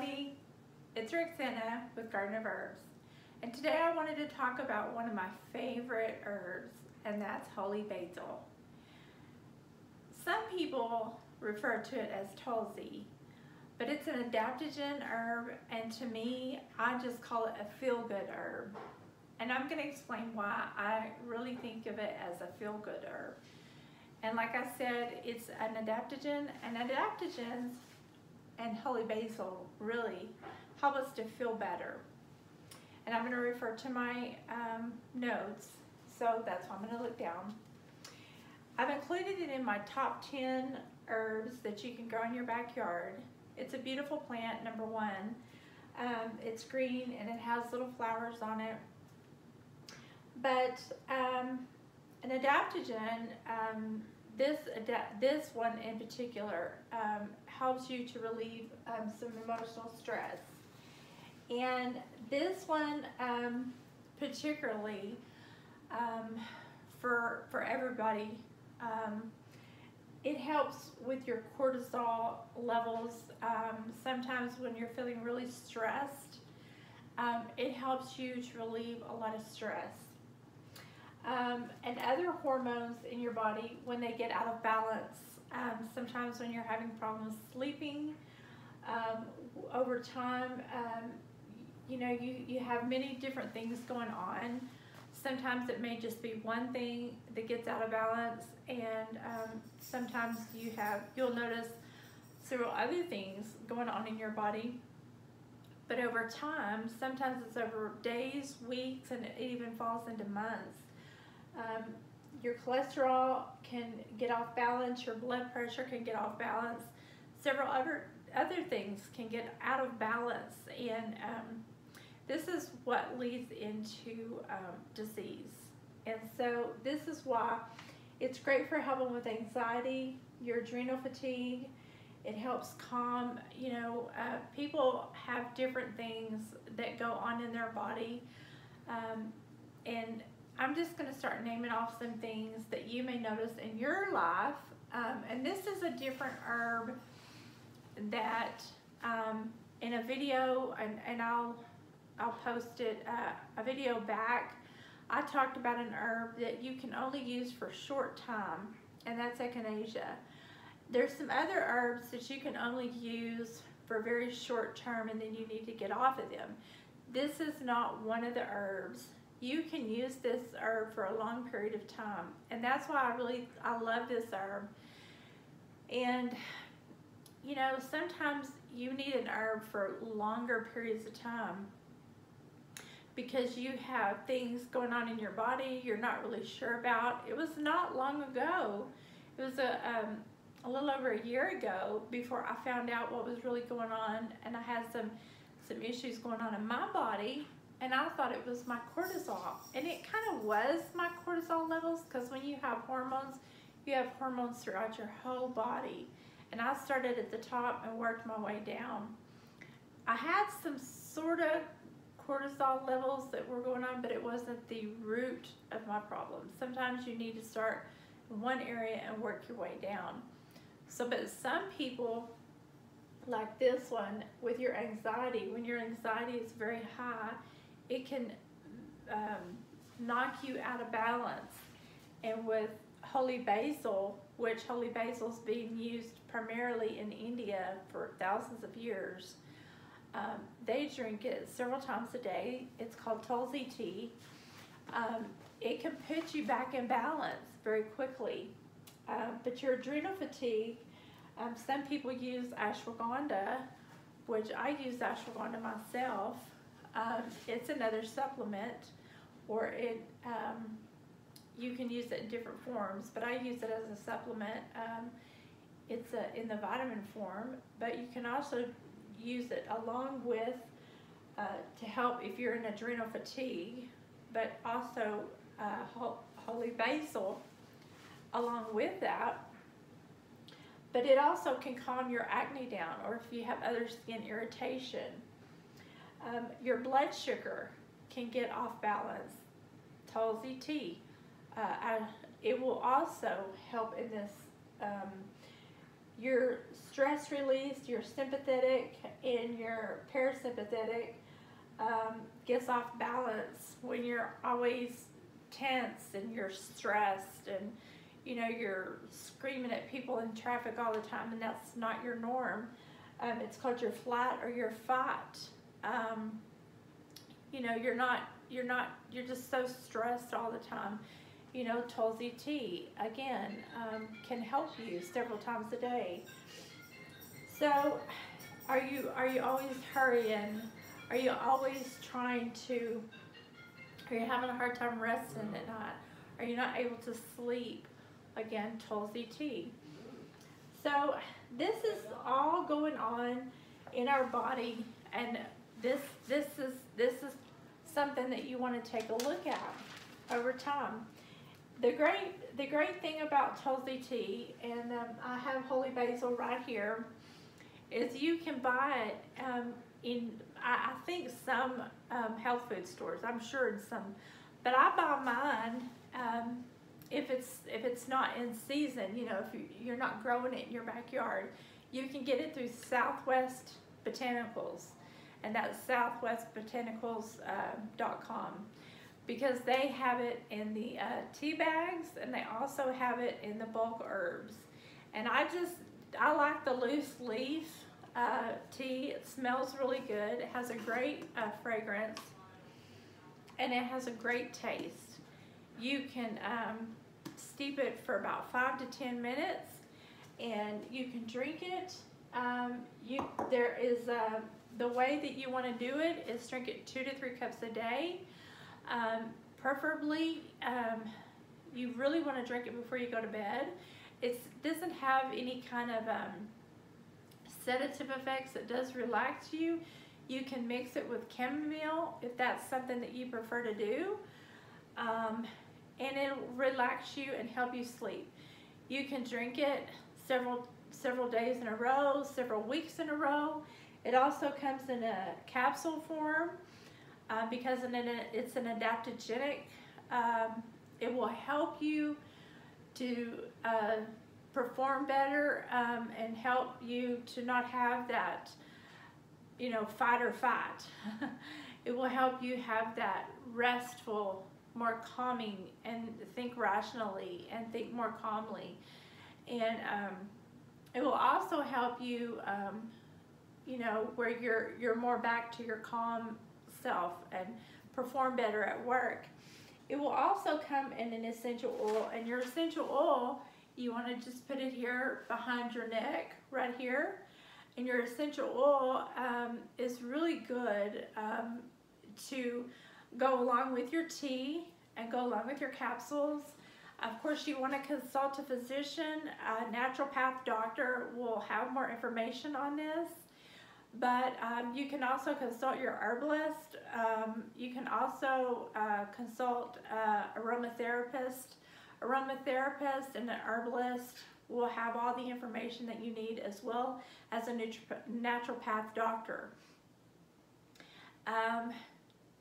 everybody, it's Rick Senna with Garden of Herbs, and today I wanted to talk about one of my favorite herbs, and that's holy basil. Some people refer to it as Tulsi, but it's an adaptogen herb, and to me, I just call it a feel-good herb. And I'm going to explain why I really think of it as a feel-good herb. And like I said, it's an adaptogen, and adaptogens and holy basil really help us to feel better. And I'm going to refer to my notes, so that's why I'm going to look down. I've included it in my top 10 herbs that you can grow in your backyard. It's a beautiful plant, number one. It's green and it has little flowers on it. But an adaptogen, this one in particular, helps you to relieve some emotional stress. And this one particularly, for everybody, it helps with your cortisol levels. Sometimes when you're feeling really stressed, it helps you to relieve a lot of stress. And other hormones in your body, when they get out of balance, sometimes when you're having problems sleeping, over time, you know, you have many different things going on. Sometimes it may just be one thing that gets out of balance, and sometimes you'll notice several other things going on in your body. But over time, sometimes it's over days, weeks, and it even falls into months. Your cholesterol can get off balance, your blood pressure can get off balance, several other things can get out of balance, and this is what leads into disease. And so this is why it's great for helping with anxiety, your adrenal fatigue. It helps calm, you know, people have different things that go on in their body. And I'm just going to start naming off some things that you may notice in your life. And this is a different herb that in a video, and I'll post it, a video back, I talked about an herb that you can only use for a short time, and that's echinacea. There's some other herbs that you can only use for very short term, and then you need to get off of them. This is not one of the herbs. You can use this herb for a long period of time, and that's why I love this herb. And you know, sometimes you need an herb for longer periods of time, because you have things going on in your body you're not really sure about. It was not long ago, it was a little over a year ago before I found out what was really going on, and I had some issues going on in my body, and I thought it was my cortisol, and it kind of was my cortisol levels, because when you have hormones throughout your whole body, and I started at the top and worked my way down. I had some sort of cortisol levels that were going on, but it wasn't the root of my problem. Sometimes you need to start in one area and work your way down. So, but some people, like this one, with your anxiety, when your anxiety is very high, it can knock you out of balance. And with holy basil, which holy basil's being used primarily in India for thousands of years, they drink it several times a day. It's called Tulsi tea. It can put you back in balance very quickly. But your adrenal fatigue, some people use ashwagandha, which I use ashwagandha myself. It's another supplement, or you can use it in different forms, but I use it as a supplement. It's in the vitamin form, but you can also use it along with to help if you're in adrenal fatigue, but also holy basil along with that. But it also can calm your acne down, or if you have other skin irritation. Your blood sugar can get off balance. Tulsi tea. It will also help in this your stress release, your sympathetic and your parasympathetic gets off balance when you're always tense and you're stressed and, you know, you're screaming at people in traffic all the time, and that's not your norm. It's called your flight or your fight. You know, you're just so stressed all the time. You know, Tulsi tea, again, can help you several times a day. So, are you always hurrying? Are you always trying to, are you having a hard time resting at night? Are you not able to sleep? Again, Tulsi tea. So, this is all going on in our body, and this is something that you want to take a look at over time. The great thing about Tulsi tea, and I have holy basil right here, is you can buy it I think some health food stores. I'm sure in some, but I buy mine if it's not in season. You know, if you're not growing it in your backyard, you can get it through Southwest Botanicals, and that's southwestbotanicals.com. Because they have it in the tea bags, and they also have it in the bulk herbs. And I like the loose leaf tea. It smells really good. It has a great fragrance, and it has a great taste. You can steep it for about 5 to 10 minutes, and you can drink it. There is the way that you want to do it is drink it 2 to 3 cups a day. Preferably, you really want to drink it before you go to bed. It doesn't have any kind of sedative effects. It does relax you. You can mix it with chamomile if that's something that you prefer to do. And it'll relax you and help you sleep. You can drink it several days in a row, several weeks in a row. It also comes in a capsule form. Because it's an adaptogenic, it will help you to perform better and help you to not have that, you know, fight or flight. It will help you have that restful, more calming, and think rationally and think more calmly. And it will also help you, you know, where you're more back to your calm self and perform better at work. It will also come in an essential oil, and your essential oil, you want to just put it here behind your neck right here. And your essential oil is really good to go along with your tea and go along with your capsules. Of course, you want to consult a physician. A naturopath doctor will have more information on this. But you can also consult your herbalist. You can also consult aromatherapist. Aromatherapist and an herbalist will have all the information that you need, as well as a naturopath doctor.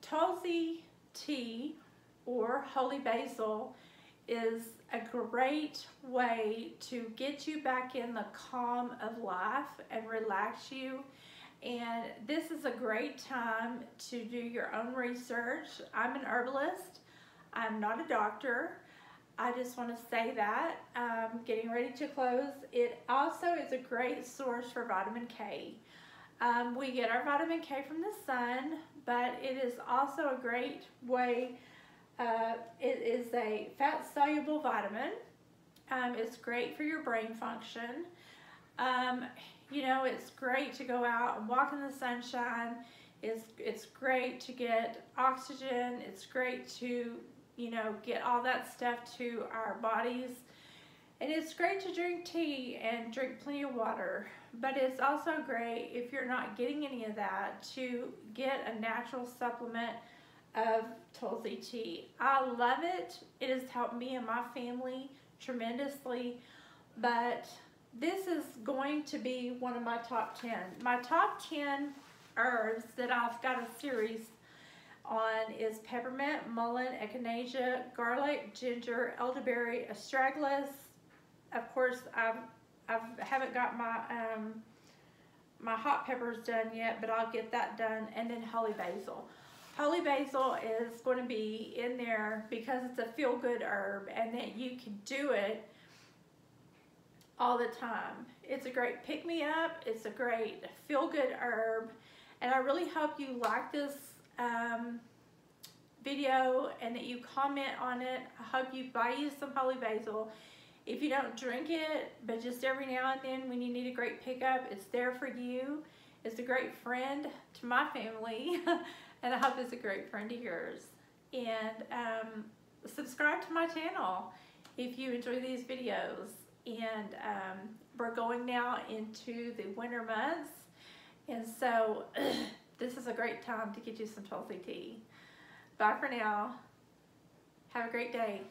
Tulsi tea or holy basil is a great way to get you back in the calm of life and relax you. And this is a great time to do your own research. I'm an herbalist. I'm not a doctor. I just want to say that. Getting ready to close. It also is a great source for vitamin K. We get our vitamin K from the sun, but it is also a great way. It is a fat-soluble vitamin. It's great for your brain function. You know, it's great to go out and walk in the sunshine. It's great to get oxygen. It's great to, you know, get all that stuff to our bodies. And it's great to drink tea and drink plenty of water. But it's also great, if you're not getting any of that, to get a natural supplement of Tulsi tea. I love it. It has helped me and my family tremendously. But this is going to be one of my top 10. My top 10 herbs that I've got a series on is peppermint, mullein, echinacea, garlic, ginger, elderberry, astragalus. Of course, I've I haven't got my my hot peppers done yet, but I'll get that done. And then holy basil. Holy basil is going to be in there because it's a feel-good herb and that you can do it all the time. It's a great pick-me-up. It's a great feel-good herb. And I really hope you like this video and that you comment on it. I hope you buy you some holy basil. If you don't drink it, but just every now and then when you need a great pickup, it's there for you. It's a great friend to my family, and I hope it's a great friend to yours. And subscribe to my channel if you enjoy these videos. And we're going now into the winter months, and so this is a great time to get you some Tulsi tea. Bye for now. Have a great day.